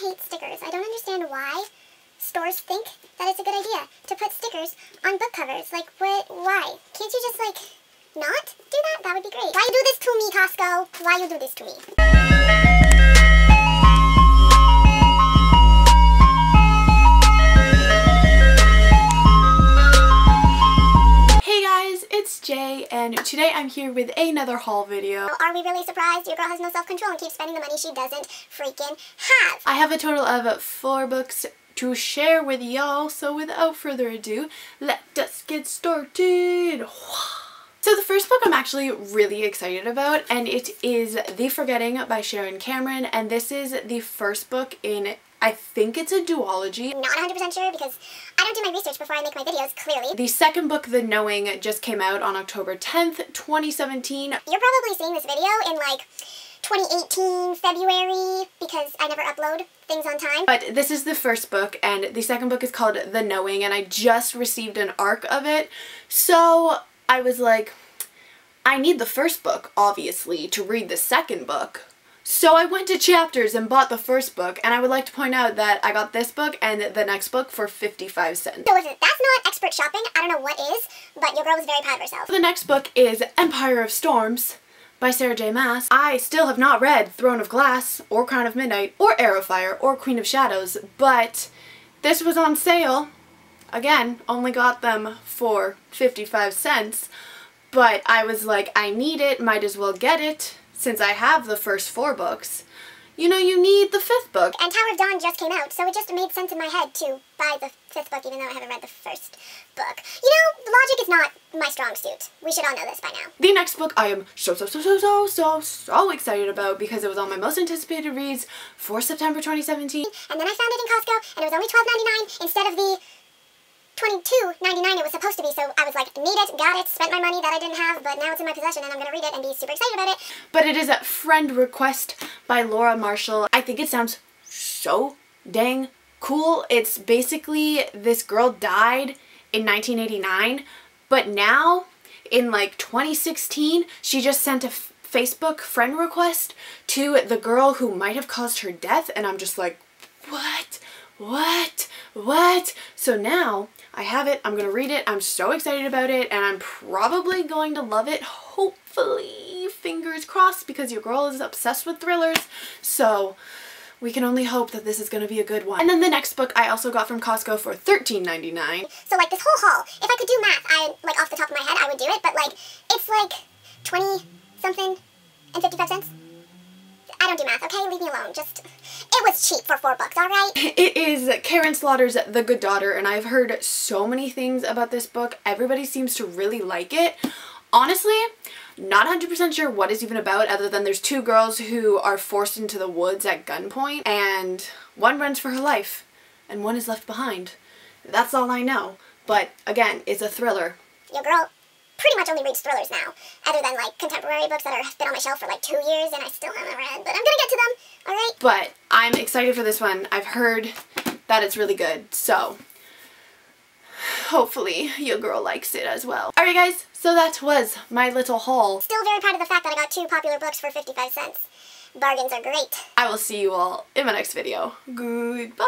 hate stickers. I don't understand why stores think that it's a good idea to put stickers on book covers. Like, what? Why? Can't you just, like, not do that? That would be great. Why you do this to me, Costco? Why you do this to me? It's Jay, and today I'm here with another haul video. Are we really surprised? Your girl has no self-control and keeps spending the money she doesn't freaking have. I have a total of 4 books to share with y'all, so without further ado, let us get started. So the first book I'm actually really excited about, and it is The Forgetting by Sharon Cameron, and this is the first book in, I think it's a duology. I'm not 100% sure because I don't do my research before I make my videos, clearly. The second book, The Knowing, just came out on October 10th, 2017. You're probably seeing this video in like 2018 February because I never upload things on time. But this is the first book, and the second book is called The Knowing, and I just received an ARC of it. So I was like, I need the first book, obviously, to read the second book. So I went to Chapters and bought the first book, and I would like to point out that I got this book and the next book for 55 cents. So if that's not expert shopping, I don't know what is, but your girl was very proud of herself. The next book is Empire of Storms by Sarah J. Maas. I still have not read Throne of Glass or Crown of Midnight or Heir of Fire or Queen of Shadows, but this was on sale. Again, only got them for 55 cents, but I was like, I need it, might as well get it. Since I have the first 4 books, you know, you need the 5th book. And Tower of Dawn just came out, so it just made sense in my head to buy the 5th book, even though I haven't read the first book. You know, logic is not my strong suit. We should all know this by now. The next book I am so excited about because it was on my most anticipated reads for September 2017. And then I found it in Costco, and it was only $12.99 instead of the $22.99 it was supposed to be, so I was like, need it, got it, spent my money that I didn't have, but now it's in my possession and I'm gonna read it and be super excited about it. But it is a Friend Request by Laura Marshall. I think it sounds so dang cool. It's basically this girl died in 1989, but now in like 2016, she just sent a Facebook friend request to the girl who might have caused her death, and I'm just like, what? What? So now I have it, I'm gonna read it, I'm so excited about it, and I'm probably going to love it, hopefully, fingers crossed, because your girl is obsessed with thrillers, so we can only hope that this is gonna be a good one. And then the next book I also got from Costco for $13.99. So like this whole haul, if I could do math, I like off the top of my head, I would do it, but like, it's like 20 something and 55 cents. I don't do math, okay? Leave me alone. Just, it was cheap for 4 books, alright? It is Karen Slaughter's The Good Daughter, and I've heard so many things about this book. Everybody seems to really like it. Honestly, not 100% sure what it's even about, other than there's 2 girls who are forced into the woods at gunpoint, and one runs for her life, and one is left behind. That's all I know. But, again, it's a thriller. Yo, girl. Pretty much only reads thrillers now, other than like contemporary books that have been on my shelf for like 2 years and I still haven't read, but I'm gonna get to them, alright? But I'm excited for this one. I've heard that it's really good, so hopefully your girl likes it as well. Alright guys, so that was my little haul. Still very proud of the fact that I got 2 popular books for 55 cents. Bargains are great. I will see you all in my next video. Goodbye!